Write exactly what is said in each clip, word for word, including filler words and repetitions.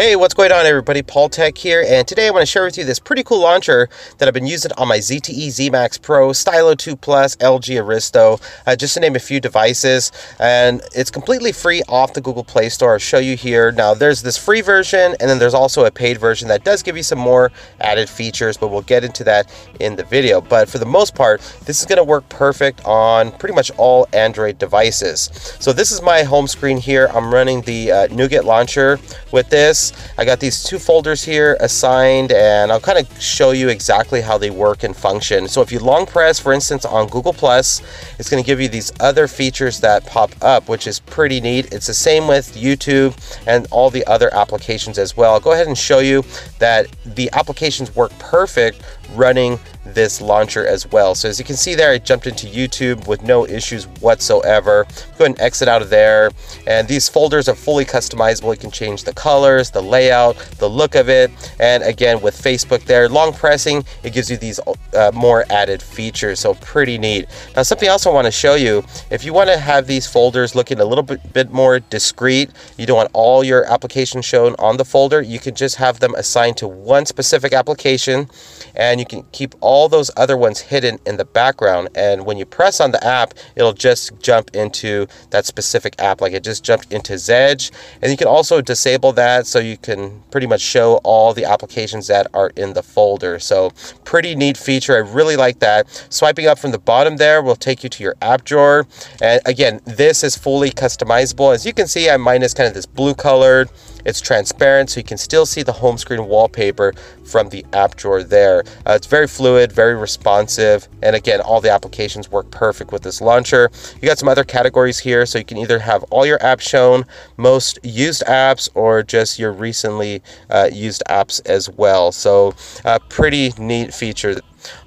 Hey, what's going on everybody? Paul Tech here, and today I want to share with you this pretty cool launcher that I've been using on my Z T E ZMAX Pro, Stylo two Plus, L G Aristo, uh, just to name a few devices, and it's completely free off the Google Play Store. I'll show you here. Now there's this free version, and then there's also a paid version that does give you some more added features, but we'll get into that in the video. But for the most part, this is going to work perfect on pretty much all Android devices. So this is my home screen here. I'm running the uh, Nougat launcher with this. I got these two folders here assigned, and I'll kind of show you exactly how they work and function. So if you long press, for instance, on Google Plus, it's going to give you these other features that pop up, which is pretty neat. It's the same with YouTube and all the other applications as well. I'll go ahead and show you that the applications work perfect running this launcher as well. So as you can see there, I jumped into YouTube with no issues whatsoever. Go ahead and exit out of there. And these folders are fully customizable. You can change the colors, the layout, the look of it. And again, with Facebook there, long pressing, it gives you these uh, more added features. So pretty neat. Now, something else I want to show you, if you want to have these folders looking a little bit, bit more discreet, you don't want all your applications shown on the folder, you can just have them assigned to one specific application, and you can keep all all those other ones hidden in the background. And when you press on the app, it'll just jump into that specific app, like it just jumped into Zedge. And you can also disable that, so you can pretty much show all the applications that are in the folder. So pretty neat feature. I really like that. Swiping up from the bottom there will take you to your app drawer. And again, this is fully customizable. As you can see, I mine is kind of this blue colored. It's transparent, so you can still see the home screen wallpaper from the app drawer there. Uh, it's very fluid, very responsive, and again, all the applications work perfect with this launcher. You got some other categories here, so you can either have all your apps shown, most used apps, or just your recently uh, used apps as well. So uh, pretty neat feature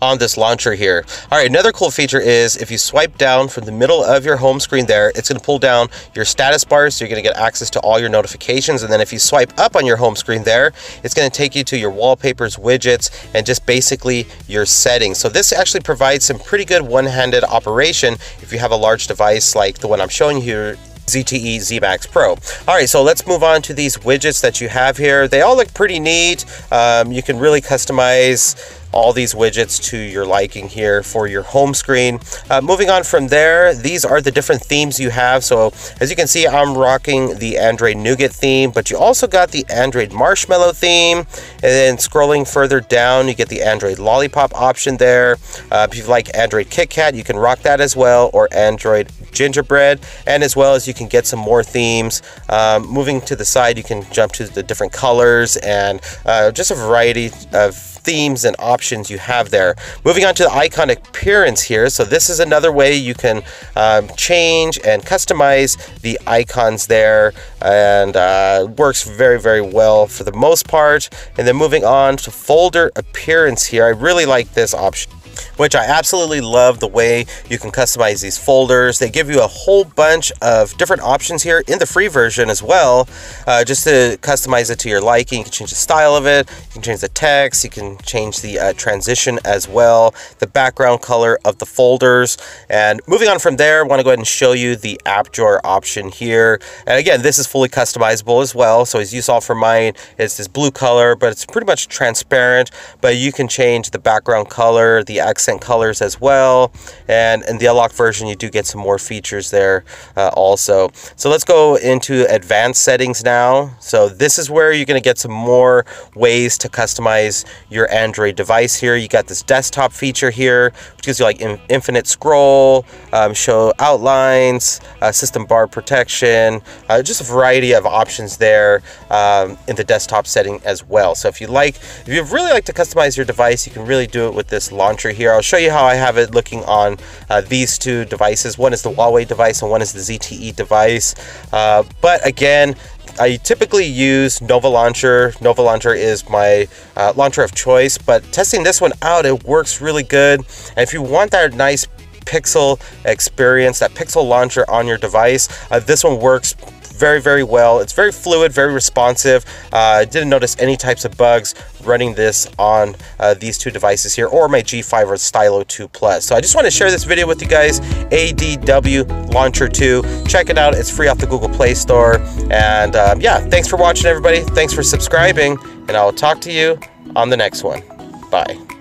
on this launcher here. All right, another cool feature is if you swipe down from the middle of your home screen there, it's going to pull down your status bar, so you're going to get access to all your notifications. And then if you swipe up on your home screen there, it's going to take you to your wallpapers, widgets, and just basically your settings. So this actually provides some pretty good one-handed operation if you have a large device like the one I'm showing you here, Z T E ZMAX Pro. All right, so let's move on to these widgets that you have here. They all look pretty neat. Um, you can really customize all these widgets to your liking here for your home screen. Uh, moving on from there, these are the different themes you have. So as you can see, I'm rocking the Android Nougat theme, but you also got the Android Marshmallow theme. And then scrolling further down, you get the Android Lollipop option there. Uh, if you like Android Kit Kat, you can rock that as well, or Android Gingerbread, and as well as you can get some more themes. Um, moving to the side, you can jump to the different colors and uh, just a variety of themes and options you have there. Moving on to the icon appearance here. So this is another way you can um, change and customize the icons there, and uh, works very, very well for the most part. And then moving on to folder appearance here, I really like this option, which I absolutely love the way you can customize these folders. They give you a whole bunch of different options here in the free version as well, uh, just to customize it to your liking. You can change the style of it, you can change the text, you can change the uh, transition as well, the background color of the folders. And moving on from there, I want to go ahead and show you the app drawer option here. And again, this is fully customizable as well. So as you saw for mine, it's this blue color, but it's pretty much transparent, but you can change the background color, the accent colors as well. And in the unlocked version, you do get some more features there uh, also. So let's go into advanced settings now. So this is where you're going to get some more ways to customize your Android device here. You got this desktop feature here, which gives you like in infinite scroll, um, show outlines, uh, system bar protection, uh, just a variety of options there um, in the desktop setting as well. So if you like, if you really like to customize your device, you can really do it with this launcher here. I'll show you how I have it looking on uh, these two devices. One is the Huawei device and one is the Z T E device. Uh, but again, I typically use Nova Launcher. Nova Launcher is my uh, launcher of choice, but testing this one out, it works really good. And if you want that nice Pixel experience, that Pixel launcher on your device, uh, this one works very, very well. It's very fluid, very responsive. I uh, didn't notice any types of bugs running this on uh, these two devices here, or my G five or Stylo two Plus. So I just want to share this video with you guys, A D W Launcher two. Check it out. It's free off the Google Play Store. And um, yeah, thanks for watching, everybody. Thanks for subscribing, and I'll talk to you on the next one. Bye.